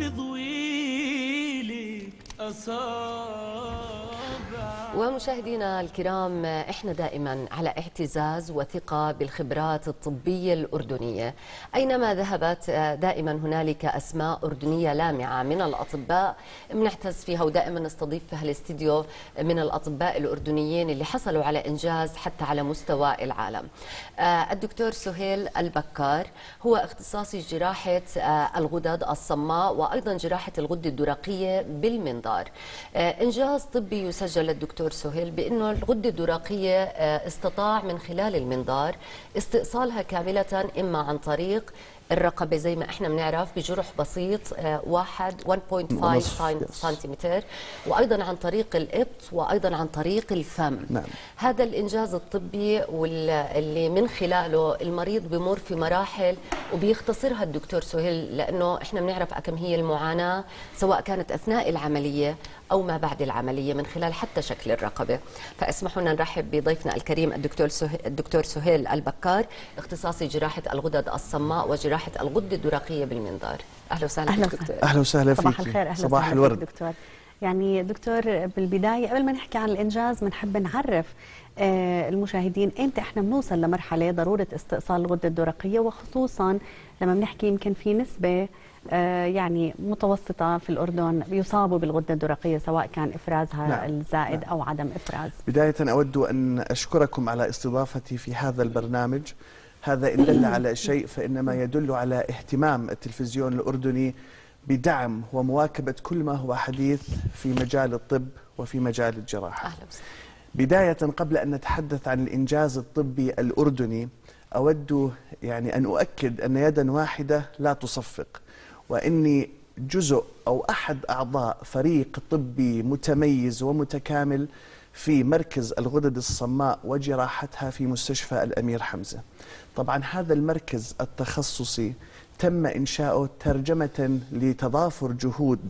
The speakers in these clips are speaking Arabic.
نضويلك أصابع. ومشاهدينا الكرام، احنا دائما على اعتزاز وثقة بالخبرات الطبية الأردنية، اينما ذهبت دائما هنالك اسماء أردنية لامعة من الأطباء بنعتز فيها، ودائما نستضيف في هالاستديو من الأطباء الأردنيين اللي حصلوا على انجاز حتى على مستوى العالم. الدكتور سهيل البكار هو اختصاصي جراحة الغدد الصماء وايضا جراحة الغدة الدرقية بالمنظار. انجاز طبي يسجل للدكتور سهيل بانه الغدة الدرقية استطاع من خلال المنظار استئصالها كاملة، اما عن طريق الرقبة زي ما احنا بنعرف بجرح بسيط 1.5 سنتيمتر، وايضا عن طريق الإبط، وايضا عن طريق الفم. نعم. هذا الانجاز الطبي واللي من خلاله المريض بمر في مراحل وبيختصرها الدكتور سهيل، لانه احنا بنعرف كم هي المعاناة سواء كانت اثناء العملية او ما بعد العملية من خلال حتى شكل الرقبة. فاسمحوا لنا نرحب بضيفنا الكريم الدكتور سهيل البكار، اختصاصي جراحة الغدد الصماء وجراحة الغدة الدرقية بالمنظار. أهلا وسهلا دكتور. أهلا وسهلا فيك. صباح الخير. صباح الورد دكتور. يعني دكتور، بالبداية قبل ما نحكي عن الإنجاز بنحب نعرف المشاهدين إمتى إحنا بنوصل لمرحلة ضرورة استئصال الغدة الدرقية، وخصوصا لما بنحكي يمكن في نسبة يعني متوسطة في الأردن يصابوا بالغدة الدرقية سواء كان إفرازها الزائد أو عدم إفراز. بداية أود أن أشكركم على استضافتي في هذا البرنامج. هذا إن دل على شيء فإنما يدل على اهتمام التلفزيون الأردني بدعم ومواكبة كل ما هو حديث في مجال الطب وفي مجال الجراحة. بداية قبل أن نتحدث عن الإنجاز الطبي الأردني أود يعني أن أؤكد أن يدا واحدة لا تصفق، وإني جزء أو أحد أعضاء فريق طبي متميز ومتكامل في مركز الغدد الصماء وجراحتها في مستشفى الأمير حمزة. طبعا هذا المركز التخصصي تم إنشاؤه ترجمة لتضافر جهود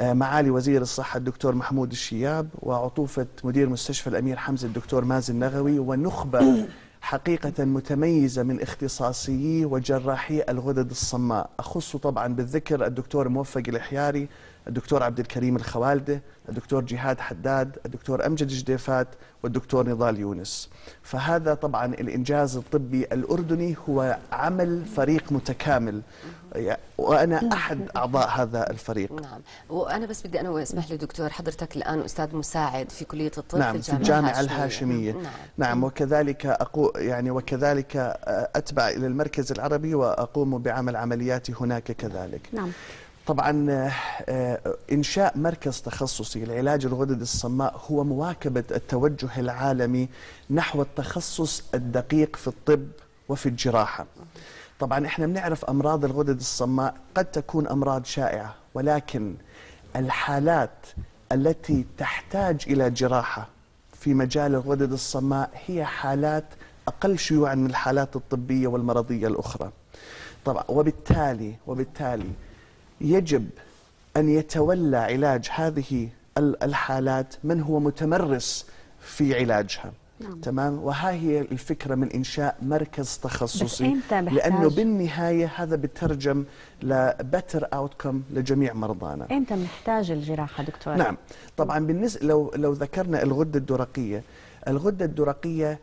معالي وزير الصحة الدكتور محمود الشياب وعطوفة مدير مستشفى الأمير حمزة الدكتور مازن النغوي، ونخبة حقيقة متميزة من اختصاصيي وجراحي الغدد الصماء، أخص طبعا بالذكر الدكتور موفق الاحياري، الدكتور عبد الكريم الخوالده، الدكتور جهاد حداد، الدكتور امجد جديفات، والدكتور نضال يونس. فهذا طبعا الانجاز الطبي الاردني هو عمل فريق متكامل وانا احد اعضاء هذا الفريق. نعم، وانا بس بدي انوه، اسمح لي دكتور، حضرتك الان استاذ مساعد في كليه الطب. نعم، في الجامعه الهاشميه. نعم. نعم، وكذلك وكذلك اتبع الى المركز العربي واقوم بعمل عملياتي هناك كذلك. نعم. طبعا إنشاء مركز تخصصي لعلاج الغدد الصماء هو مواكبة التوجه العالمي نحو التخصص الدقيق في الطب وفي الجراحة. طبعا احنا بنعرف أمراض الغدد الصماء قد تكون أمراض شائعة، ولكن الحالات التي تحتاج إلى جراحة في مجال الغدد الصماء هي حالات أقل شيوعا من الحالات الطبية والمرضية الأخرى. طبعا وبالتالي يجب أن يتولى علاج هذه الحالات من هو متمرس في علاجها. نعم. تمام، وها هي الفكرة من إنشاء مركز تخصصي، لأنه بالنهاية هذا بترجم لbetter outcome لجميع مرضانا. إمتى بنحتاج الجراحة دكتور؟ نعم، طبعا بالنسبة لو ذكرنا الغدة الدرقية، الغدة الدرقية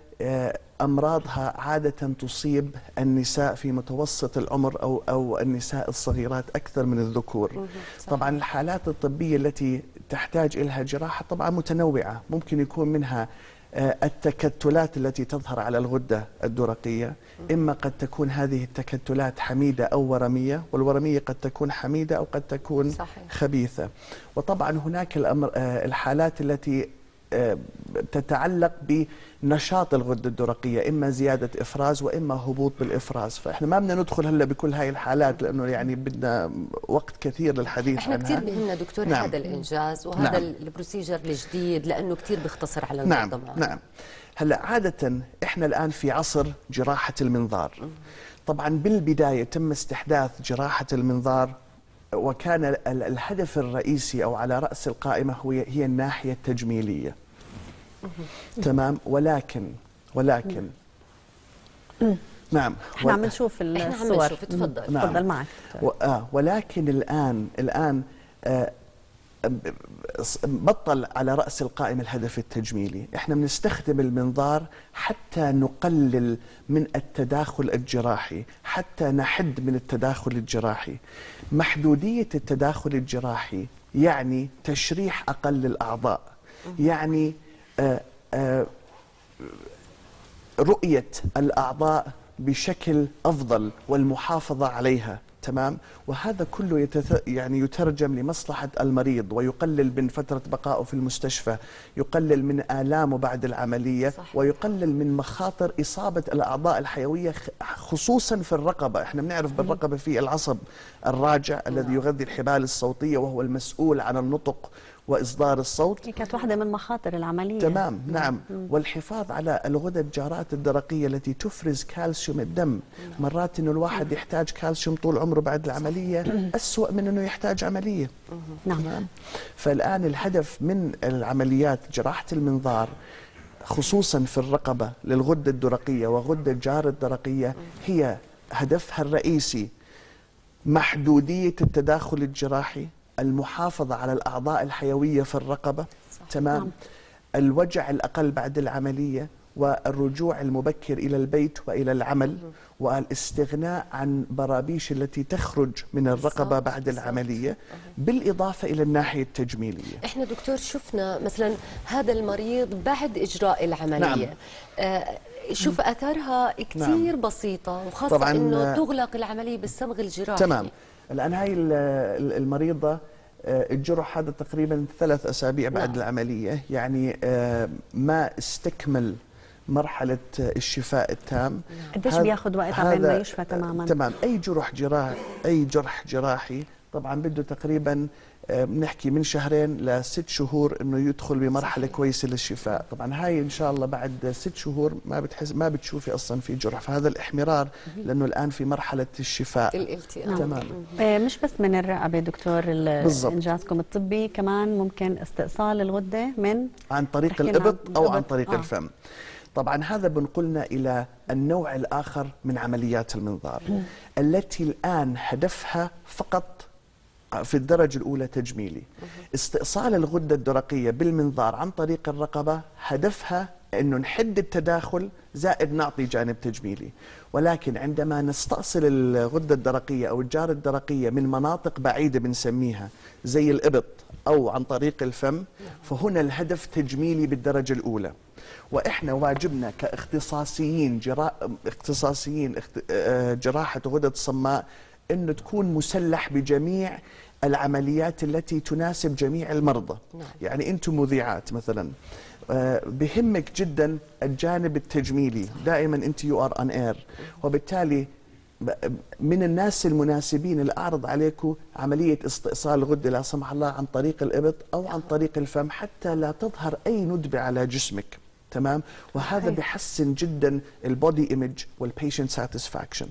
أمراضها عادة تصيب النساء في متوسط العمر أو النساء الصغيرات أكثر من الذكور. طبعا الحالات الطبية التي تحتاج إليها جراحة طبعا متنوعة، ممكن يكون منها التكتلات التي تظهر على الغدة الدرقية، إما قد تكون هذه التكتلات حميدة أو ورمية، والورمية قد تكون حميدة أو قد تكون خبيثة. وطبعا هناك الحالات التي تتعلق بنشاط الغدة الدرقية، إما زيادة إفراز وإما هبوط بالإفراز. فإحنا ما بدنا ندخل هلا بكل هاي الحالات لأنه يعني بدنا وقت كثير للحديث عنها. إحنا كثير بهمنا دكتور. نعم. هذا الإنجاز وهذا. نعم. البروسيجر الجديد لأنه كثير بيختصر على المرضى. نعم. نعم. هلا عادة إحنا الآن في عصر جراحة المنظار. طبعا بالبداية تم استحداث جراحة المنظار، وكان الهدف الرئيسي أو على رأس القائمة هي الناحية التجميلية. تمام، ولكن نعم احنا عم نشوف الصور. احنا عم نشوف. تفضل. نعم. تفضل معك. ولكن الآن بطل على رأس القائمة الهدف التجميلي. احنا بنستخدم المنظار حتى نقلل من التداخل الجراحي، حتى نحد من التداخل الجراحي. محدودية التداخل الجراحي يعني تشريح أقل الأعضاء، يعني رؤية الأعضاء بشكل أفضل والمحافظة عليها. تمام. وهذا كله يترجم لمصلحة المريض، ويقلل من فترة بقائه في المستشفى، يقلل من آلامه بعد العملية. صحيح. ويقلل من مخاطر إصابة الأعضاء الحيوية، خصوصا في الرقبة. احنا بنعرف بالرقبة في العصب الراجع الذي يغذي الحبال الصوتية، وهو المسؤول عن النطق وإصدار الصوت. كانت واحدة من مخاطر العملية. تمام. نعم. والحفاظ على الغدد الجارات الدرقية التي تفرز كالسيوم الدم. مرات إنه الواحد يحتاج كالسيوم طول عمره بعد العملية أسوأ من إنه يحتاج عملية. نعم. فالآن الهدف من العمليات جراحة المنظار خصوصا في الرقبة للغدة الدرقية وغدة الجارة الدرقية هي هدفها الرئيسي محدودية التداخل الجراحي، المحافظة على الأعضاء الحيوية في الرقبة. صحيح. تمام. نعم. الوجع الأقل بعد العملية، والرجوع المبكر إلى البيت وإلى العمل، والاستغناء عن برابيش التي تخرج من الرقبة بعد العملية، بالإضافة إلى الناحية التجميلية. إحنا دكتور شفنا مثلا هذا المريض بعد إجراء العملية. نعم. شوف أثرها كتير. نعم. بسيطة، وخاصة أنه تغلق العملية بالصمغ الجراحي. تمام. الآن هاي المريضة الجرح هذا تقريبا 3 أسابيع بعد العملية، يعني ما استكمل مرحلة الشفاء التام. قديش بياخذ وقت عشان ما يشفى تماما؟ تمام. أي جرح جراحي طبعا بده تقريبا بنحكي من 2 ل 6 شهور انه يدخل بمرحله كويسه للشفاء. طبعا هاي ان شاء الله بعد 6 شهور ما بتشوفي اصلا في جرح، فهذا الاحمرار لانه الان في مرحله الشفاء. الالتئام. تمام. مش بس من الرقبه دكتور انجازكم الطبي، كمان ممكن استئصال الغده من عن طريق الابط او عن طريق الفم. طبعا هذا بنقلنا الى النوع الاخر من عمليات المنظار التي الان هدفها فقط في الدرجة الأولى تجميلي. استئصال الغدة الدرقية بالمنظار عن طريق الرقبة هدفها أنه نحد التداخل زائد نعطي جانب تجميلي. ولكن عندما نستأصل الغدة الدرقية أو الجارة الدرقية من مناطق بعيدة بنسميها زي الإبط أو عن طريق الفم، فهنا الهدف تجميلي بالدرجة الأولى. وإحنا واجبنا كاختصاصيين جراحة غدد الصماء أنه تكون مسلح بجميع العمليات التي تناسب جميع المرضى. يعني أنتم مذيعات مثلا بهمك جدا الجانب التجميلي. صح. دائما أنت you are on air، وبالتالي من الناس المناسبين اللي أعرض عليكم عملية استئصال غدة لا سمح الله عن طريق الإبط أو عن طريق الفم حتى لا تظهر أي ندبة على جسمك. تمام. وهذا بحسن جدا البودي ايمج والبيشنت ساتسفاكشن.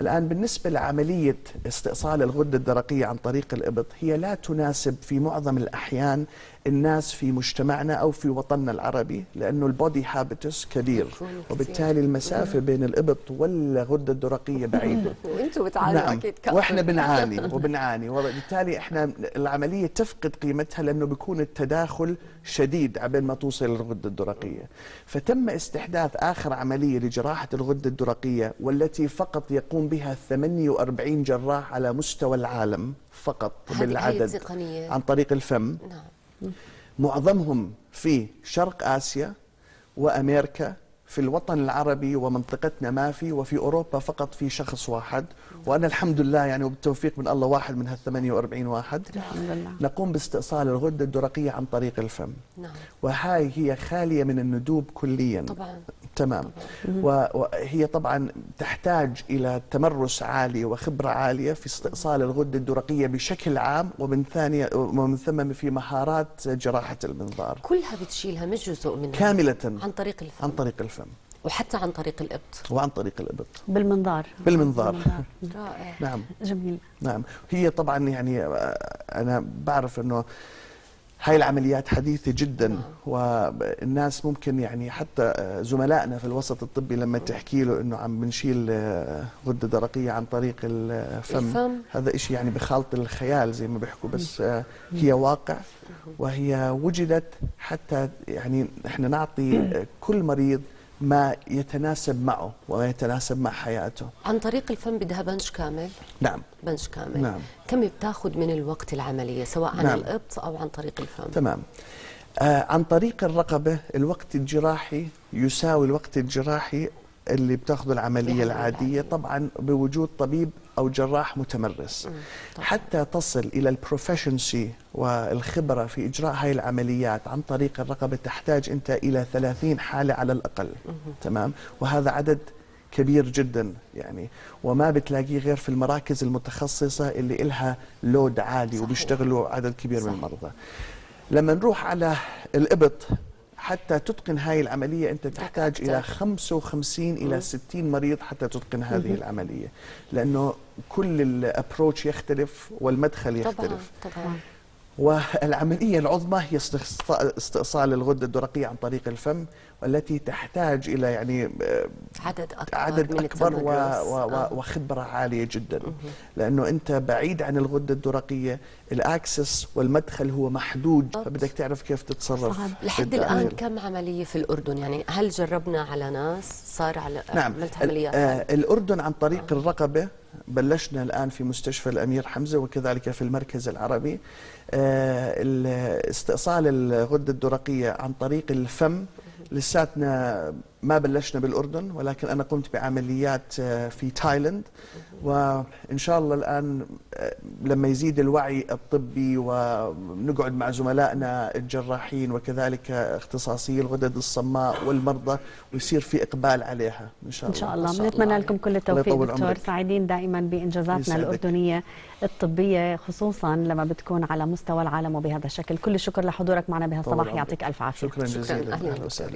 الان بالنسبه لعمليه استئصال الغده الدرقيه عن طريق الابط، هي لا تناسب في معظم الاحيان الناس في مجتمعنا او في وطننا العربي، لانه البودي هابيتس كبير، وبالتالي المسافه بين الابط والغده الدرقيه بعيده. وانتم بتعانوا اكيد. نعم. واحنا بنعاني، وبالتالي احنا العمليه تفقد قيمتها لانه بيكون التداخل شديد عبين ما توصل للغده الدرقيه. فتم استحداث آخر عملية لجراحة الغدة الدرقية، والتي فقط يقوم بها 48 جراح على مستوى العالم فقط بالعدد عن طريق الفم. نعم. معظمهم في شرق آسيا وأمريكا، في الوطن العربي ومنطقتنا ما في، وفي أوروبا فقط في شخص واحد. وأنا الحمد لله يعني وبالتوفيق من الله واحد من هال 48 واحد. الحمد لله. نقوم باستئصال الغدة الدرقية عن طريق الفم. نعم. وهاي هي خالية من الندوب كليا. طبعا. تمام. طبعا. وهي طبعا تحتاج إلى تمرس عالي وخبرة عالية في استئصال الغدة الدرقية بشكل عام، ومن ثم في مهارات جراحة المنظار كلها بتشيلها مش جزء منها كاملة عن طريق الفم. عن طريق الفم وحتى عن طريق الإبط. وعن طريق الإبط بالمنظار. رائع. نعم. جميل. نعم. هي طبعا يعني أنا بعرف أنه هاي العمليات حديثة جدا، والناس ممكن يعني حتى زملائنا في الوسط الطبي لما تحكي له انه عم بنشيل غدة درقية عن طريق الفم، هذا اشي يعني بخالط الخيال زي ما بيحكوا، بس هي واقع وهي وجدت حتى يعني احنا نعطي كل مريض ما يتناسب معه وما يتناسب مع حياته. عن طريق الفم بدها بنش كامل؟ نعم، بنش كامل. نعم. كم بتاخذ من الوقت العملية سواء عن الإبط أو عن طريق الفم؟ تمام. عن طريق الرقبة الوقت الجراحي يساوي الوقت الجراحي اللي بتاخذه العملية العادية، طبعا بوجود طبيب أو جراح متمرس حتى تصل إلى البروفيشنسي والخبرة في إجراء هاي العمليات. عن طريق الرقبة تحتاج أنت إلى 30 حالة على الأقل. تمام. وهذا عدد كبير جدا يعني، وما بتلاقيه غير في المراكز المتخصصة اللي إلها لود عالي وبيشتغلوا عدد كبير من المرضى. لما نروح على الإبط حتى تتقن هاي العملية أنت تحتاج إلى 55 إلى 60 مريض حتى تتقن هذه العملية، لأنه كل الأبروتش يختلف والمدخل يختلف. طبعا. والعملية العظمى هي استئصال الغدة الدرقية عن طريق الفم، والتي تحتاج إلى يعني عدد أكبر وخبرة عالية جدا، لأنه أنت بعيد عن الغدة الدرقية، الأكسس والمدخل هو محدود، فبدك تعرف كيف تتصرف. لحد الآن كم عملية في الأردن؟ يعني هل جربنا على ناس صار على عملت عمليات؟ الأردن عن طريق الرقبة بلشنا الآن في مستشفى الأمير حمزة وكذلك في المركز العربي. استئصال الغدة الدرقية عن طريق الفم لساتنا ما بلشنا بالأردن، ولكن أنا قمت بعمليات في تايلاند، وإن شاء الله الآن لما يزيد الوعي الطبي ونقعد مع زملائنا الجراحين وكذلك اختصاصي الغدد الصماء والمرضى ويصير في إقبال عليها إن شاء الله. بنتمنى لكم كل التوفيق دكتور، سعيدين دائما بإنجازاتنا الأردنية الطبية خصوصا لما بتكون على مستوى العالم وبهذا الشكل. كل الشكر لحضورك معنا بهالصباح، يعطيك ألف عافية. شكرا جزيلا. أهلا وسهلا.